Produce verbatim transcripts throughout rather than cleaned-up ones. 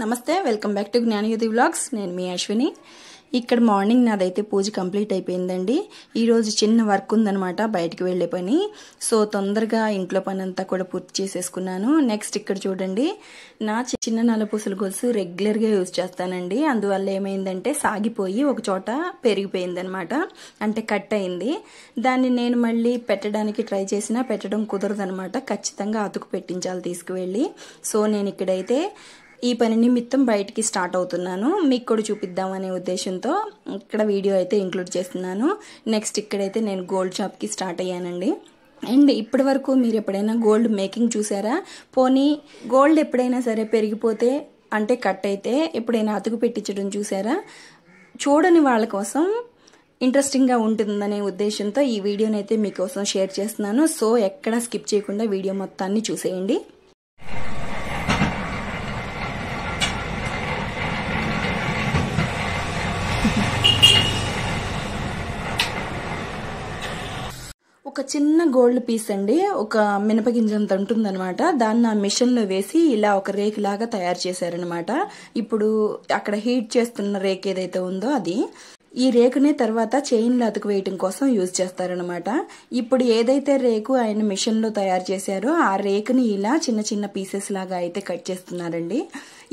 నమస్తే welcome back to Gnani యుది vlogs నేను మీ అశ్విని ఇక్కడ మార్నింగ్ నాదైతే పూజ కంప్లీట్ అయిపోయిందండి ఈ రోజు చిన్న వర్క్ ఉందన్నమాట బయటికి వెళ్ళే పని సో తొందరగా ఇంట్లో పనంతా కూడా పూర్తి చేసేసుకున్నాను నెక్స్ట్ ఇక్కడ చూడండి నా చిన్న నలపూసల గొలుసు రెగ్యులర్ గా యూస్ చేస్తానండి అందువల్ల ఏమైందంటే సాగిపోయి ఒక చోట పెరిగిపోయిందన్నమాట అంటే కట్ అయింది దాన్ని నేను మళ్ళీ పెట్టడానికి ట్రై చేసినా పెట్టడం కుదరదన్నమాట ఖచ్చితంగా అతుకు పెట్టించాలి తీసుకెళ్ళి సో నేను ఇక్కడైతే ఈ పని నిమిత్తం బయటికి స్టార్ట్ అవుతున్నాను మీకు కూడా చూపిద్దామనే ఉద్దేశంతో ఇక్కడ వీడియో అయితే ఇంక్లూడ్ చేస్తున్నాను నెక్స్ట్ ఇక్కడైతే నేను గోల్డ్ షాప్కి స్టార్ట్ అయ్యానండి అండ్ ఇప్పటి వరకు మీరు ఎప్పుడైనా గోల్డ్ మేకింగ్ చూసారా పోనీ గోల్డ్ ఎప్పుడైనా సరే పెరిగిపోతే అంటే కట్ అయితే ఎప్పుడైనా అతుకు పెట్టించడం చూసారా చూడని వాళ్ళ కోసం ఇంట్రెస్టింగ్గా ఉంటుందనే ఉద్దేశంతో ఈ వీడియోనైతే మీకోసం షేర్ చేస్తున్నాను సో ఎక్కడా స్కిప్ చేయకుండా వీడియో మొత్తాన్ని చూసేయండి ఒక చిన్న గోల్డ్ పీస్ అండి ఒక మినపగింజంత ఉంటుందన్నమాట దాన్ని ఆ మిషన్లో వేసి ఇలా ఒక రేక్ లాగా తయారు చేశారనమాట ఇప్పుడు అక్కడ హీట్ చేస్తున్న రేక్ ఏదైతే ఉందో అది ఈ రేకుని తర్వాత చైన్లు అతుకు వేయటం కోసం యూజ్ చేస్తారనమాట ఇప్పుడు ఏదైతే రేకు ఆయన మిషన్లో తయారు చేశారో ఆ రేకుని ఇలా చిన్న చిన్న పీసెస్ లాగా అయితే కట్ చేస్తున్నారండి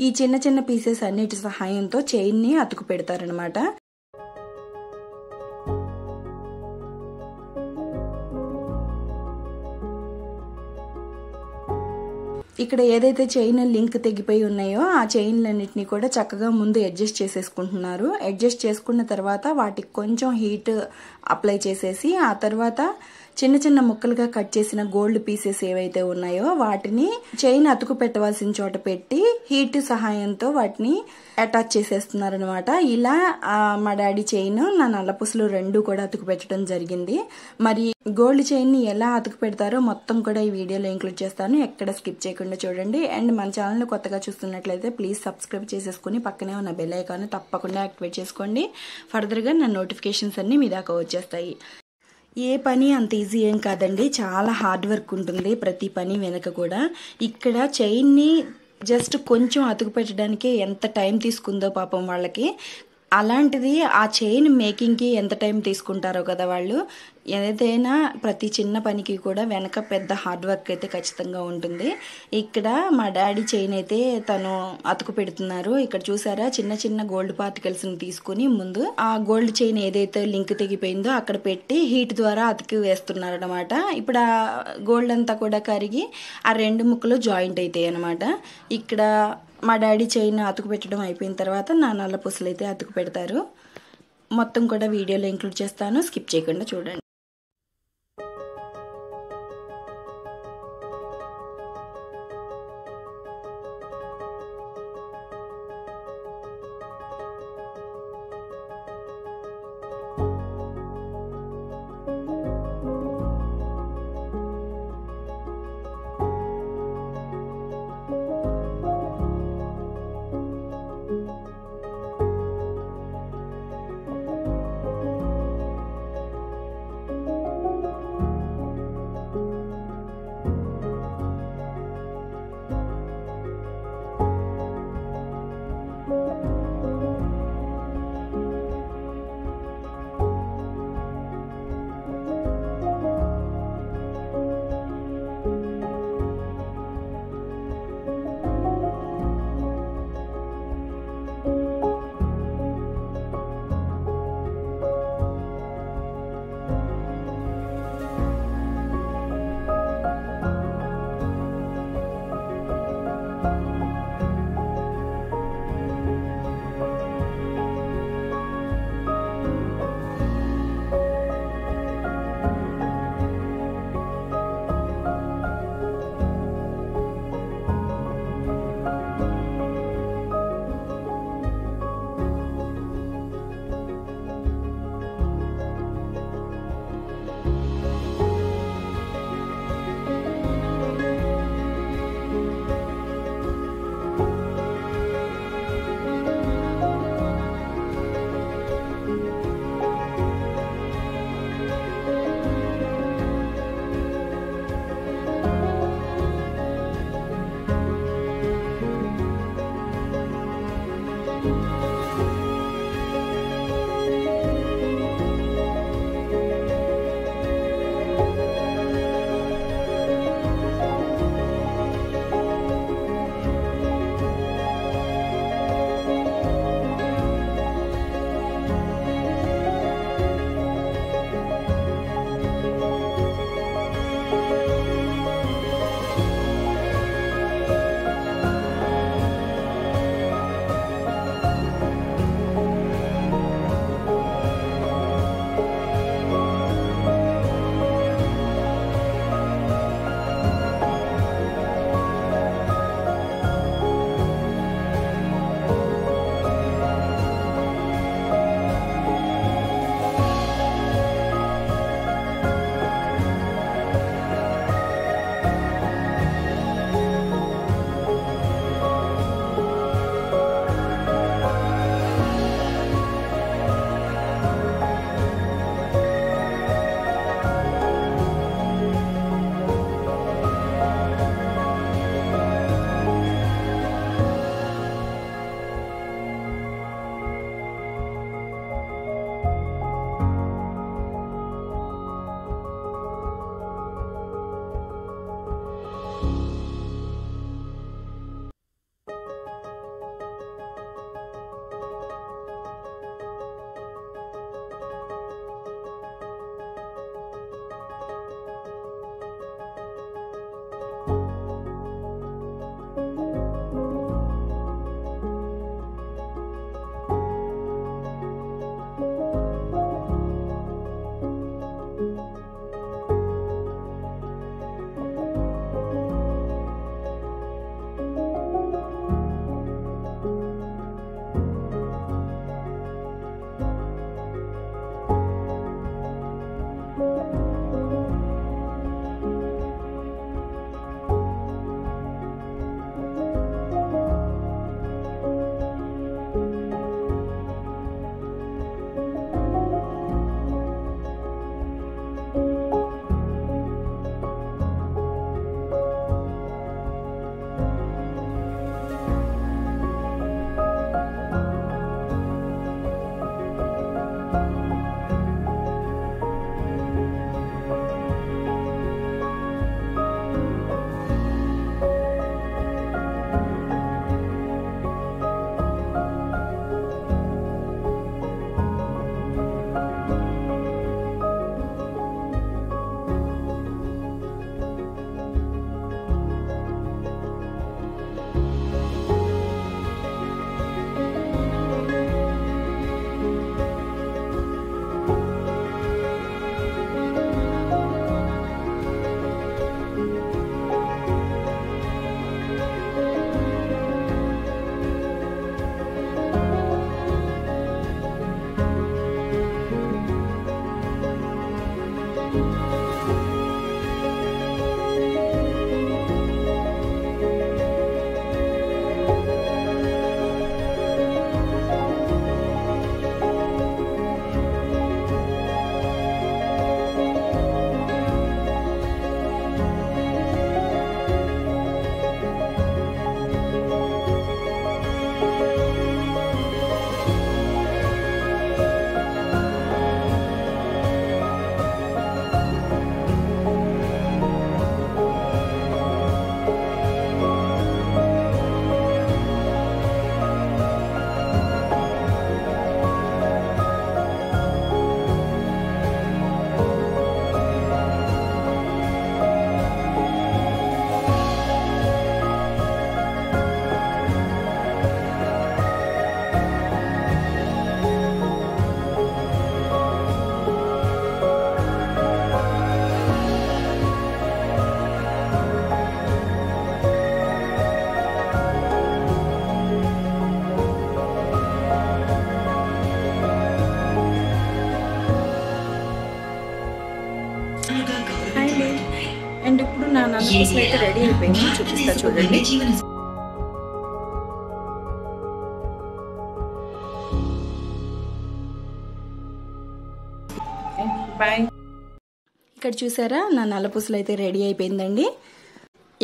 ఈ చిన్న చిన్న పీసెస్ అన్నిటి సహాయంతో చైన్ని అతుకు పెడతారనమాట ఇక్కడ ఏదైతే చైన్ లింక్ తెగిపోయి ఉన్నాయో ఆ చైన్లన్నింటినీ కూడా చక్కగా ముందు అడ్జస్ట్ చేసేసుకుంటున్నారు అడ్జస్ట్ చేసుకున్న తర్వాత వాటికి కొంచెం హీట్ అప్లై చేసేసి ఆ తర్వాత చిన్న చిన్న ముక్కలుగా కట్ చేసిన గోల్డ్ పీసెస్ ఏవైతే ఉన్నాయో వాటిని చైన్ అతుకు పెట్టవలసిన చోట పెట్టి హీట్ సహాయంతో వాటిని అటాచ్ చేసేస్తున్నారనమాట ఇలా మా డాడీ చైన్ నా నల్లపూసలు రెండు కూడా అతుకు పెట్టడం జరిగింది మరి గోల్డ్ చైన్ ని ఎలా అతుకు పెడతారో మొత్తం కూడా ఈ వీడియోలో ఇంక్లూడ్ చేస్తాను ఎక్కడ స్కిప్ చేయకుండా చూడండి అండ్ మన ఛానల్ కొత్తగా చూస్తున్నట్లయితే ప్లీజ్ సబ్స్క్రైబ్ చేసేసుకుని పక్కనే ఉన్న బెల్ ఐకాన్ తప్పకుండా యాక్టివేట్ చేసుకోండి ఫర్దర్గా నా నోటిఫికేషన్స్ అన్ని మీ దాకా వచ్చేస్తాయి ఏ పని అంత ఈజీ ఏం కాదండి చాలా హార్డ్ వర్క్ ఉంటుంది ప్రతి పని వెనక కూడా ఇక్కడ చైన్ని జస్ట్ కొంచెం అతుకు పెట్టడానికే ఎంత టైం తీసుకుందో పాపం వాళ్ళకి అలాంటిది ఆ చైన్ మేకింగ్కి ఎంత టైం తీసుకుంటారో కదా వాళ్ళు ఏదైనా ప్రతి చిన్న పనికి కూడా వెనక పెద్ద హార్డ్ వర్క్ అయితే ఖచ్చితంగా ఉంటుంది ఇక్కడ మా డాడీ చైన్ అయితే తను అతుకు పెడుతున్నారు ఇక్కడ చూసారా చిన్న చిన్న గోల్డ్ పార్టికల్స్ని తీసుకుని ముందు ఆ గోల్డ్ చైన్ ఏదైతే లింక్ తెగిపోయిందో అక్కడ పెట్టి హీట్ ద్వారా అతికి వేస్తున్నారు అనమాట ఇప్పుడు ఆ గోల్డ్ అంతా కూడా కరిగి ఆ రెండు ముక్కలు జాయింట్ అవుతాయి అనమాట ఇక్కడ మా డాడీ చైన్ అతుకు పెట్టడం అయిపోయిన తర్వాత నా నల్ల పూసలు అయితే అతుకు పెడతారు మొత్తం కూడా వీడియోలో ఇంక్లూడ్ చేస్తాను స్కిప్ చేయకుండా చూడండి And now I'm ready to paint the children. Bye. Here, I am ready to paint the